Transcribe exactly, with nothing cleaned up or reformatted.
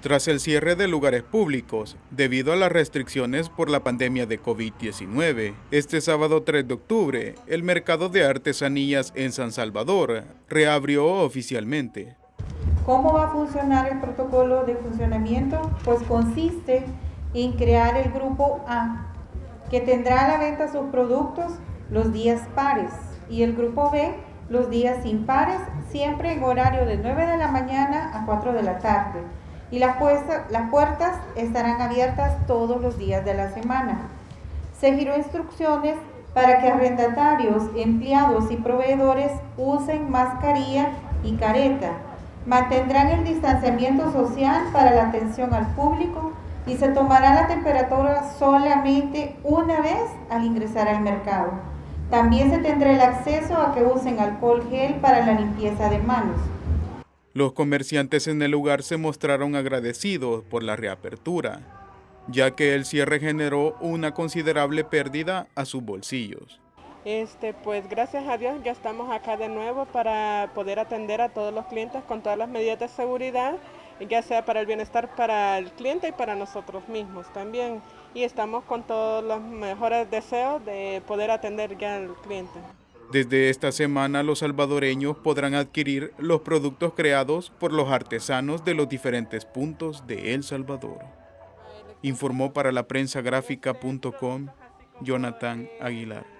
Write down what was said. Tras el cierre de lugares públicos, debido a las restricciones por la pandemia de COVID diecinueve, este sábado tres de octubre, el Mercado de Artesanías en San Salvador reabrió oficialmente. ¿Cómo va a funcionar el protocolo de funcionamiento? Pues consiste en crear el grupo A, que tendrá a la venta sus productos los días pares, y el grupo B los días impares, siempre en horario de nueve de la mañana a cuatro de la tarde. Y las puertas, las puertas estarán abiertas todos los días de la semana. Se giró instrucciones para que arrendatarios, empleados y proveedores usen mascarilla y careta. Mantendrán el distanciamiento social para la atención al público y se tomará la temperatura solamente una vez al ingresar al mercado. También se tendrá el acceso a que usen alcohol gel para la limpieza de manos. Los comerciantes en el lugar se mostraron agradecidos por la reapertura, ya que el cierre generó una considerable pérdida a sus bolsillos. Este, pues gracias a Dios ya estamos acá de nuevo para poder atender a todos los clientes con todas las medidas de seguridad, ya sea para el bienestar para el cliente y para nosotros mismos también. Y estamos con todos los mejores deseos de poder atender ya al cliente. Desde esta semana los salvadoreños podrán adquirir los productos creados por los artesanos de los diferentes puntos de El Salvador. Informó para la prensa gráfica punto com Jonathan Aguilar.